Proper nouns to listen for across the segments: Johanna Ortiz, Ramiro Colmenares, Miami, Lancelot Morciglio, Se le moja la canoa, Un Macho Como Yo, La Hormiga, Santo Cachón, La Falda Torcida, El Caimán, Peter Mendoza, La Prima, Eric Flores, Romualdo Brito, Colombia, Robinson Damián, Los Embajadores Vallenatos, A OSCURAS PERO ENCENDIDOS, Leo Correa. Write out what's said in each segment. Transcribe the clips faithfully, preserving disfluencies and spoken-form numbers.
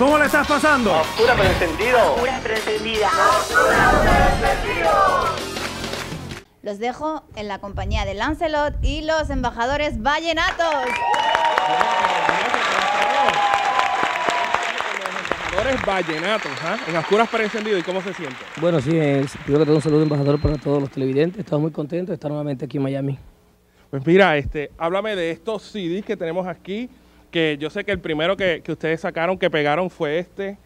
¿Cómo le estás pasando? A oscura pero encendido. A oscura pero encendida. A oscura pero encendido. Los dejo en la compañía de Lancelot y los Embajadores Vallenatos. Los Embajadores Vallenatos, ¿ah? En Oscuras pero Encendidos, ¿y cómo se siente? Bueno, sí, eh, primero que todo un saludo embajador para todos los televidentes. Estamos muy contentos de estar nuevamente aquí en Miami. Pues mira, este, háblame de estos C Ds que tenemos aquí, que yo sé que el primero que, que ustedes sacaron, que pegaron, fue este.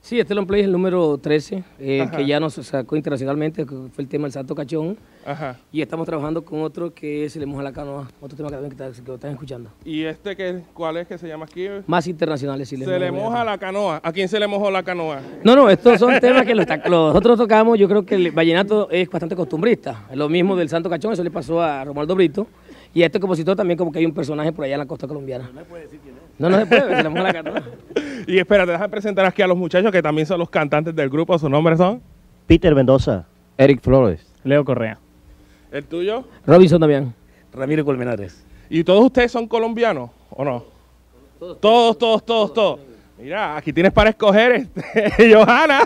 Sí, este long play es el número trece, eh, que ya nos sacó internacionalmente, que fue el tema del Santo Cachón. Ajá. Y estamos trabajando con otro que es Se le moja la canoa, otro tema que también que, que lo están escuchando. ¿Y este que, cuál es que se llama aquí? Más internacionales. Si se le moja la canoa. ¿A quién se le mojó la canoa? No, no, estos son temas que los, nosotros tocamos. Yo creo que el vallenato es bastante costumbrista. Lo mismo del Santo Cachón, eso le pasó a Romualdo Brito. Y a este compositor también como que hay un personaje por allá en la costa colombiana. No me puede decir quién es. No, no se puede, se le moja la canoa. Y espérate, déjame presentar aquí a los muchachos que también son los cantantes del grupo. ¿Sus nombres son? Peter Mendoza. Eric Flores. Leo Correa. ¿El tuyo? Robinson Damián. Ramiro Colmenares. ¿Y todos ustedes son colombianos o no? Todos, todos, todos, todos. todos, todos. todos. Mira, aquí tienes para escoger, este, Johanna,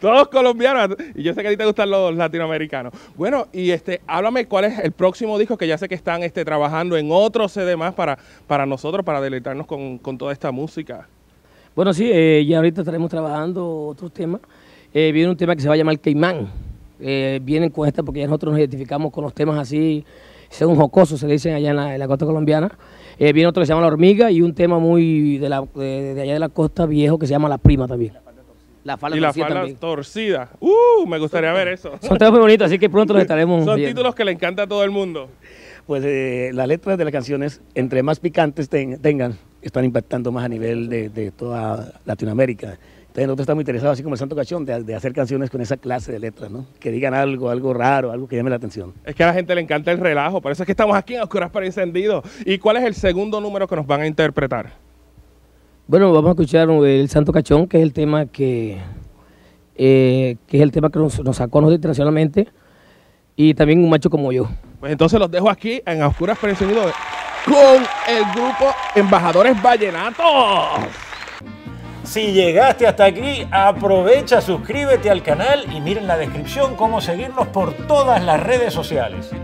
todos colombianos, y yo sé que a ti te gustan los latinoamericanos. Bueno, y este, háblame cuál es el próximo disco, que ya sé que están este, trabajando en otro C D más para, para nosotros, para deleitarnos con, con toda esta música. Bueno, sí, eh, ya ahorita estaremos trabajando otros temas. Eh, viene un tema que se va a llamar El Caimán. Eh, vienen con esta porque ya nosotros nos identificamos con los temas así, según jocosos se le dicen allá en la, en la costa colombiana. Eh, viene otro que se llama La Hormiga y un tema muy de, la, de, de allá de la costa viejo que se llama La Prima también. La Falda Torcida. Y La Falda Torcida. ¡Uh! Me gustaría ver eso. Son temas muy bonitos, así que pronto los estaremos Son viendo. Títulos que le encanta a todo el mundo. Pues eh, las letras de las canciones, entre más picantes ten, tengan, están impactando más a nivel de, de toda Latinoamérica. Entonces nosotros estamos interesados, así como el Santo Cachón, de, de hacer canciones con esa clase de letras, ¿no? Que digan algo, algo raro, algo que llame la atención. Es que a la gente le encanta el relajo, por eso es que estamos aquí en Oscuras pero Encendidos. ¿Y cuál es el segundo número que nos van a interpretar? Bueno, vamos a escuchar el Santo Cachón, que es el tema que, eh, que, es el tema que nos, nos sacó nosotros internacionalmente, y también Un Macho Como Yo. Pues entonces los dejo aquí en Oscuras pero Encendidos con el grupo Embajadores Vallenatos. Si llegaste hasta aquí, aprovecha, suscríbete al canal y mira en la descripción cómo seguirnos por todas las redes sociales.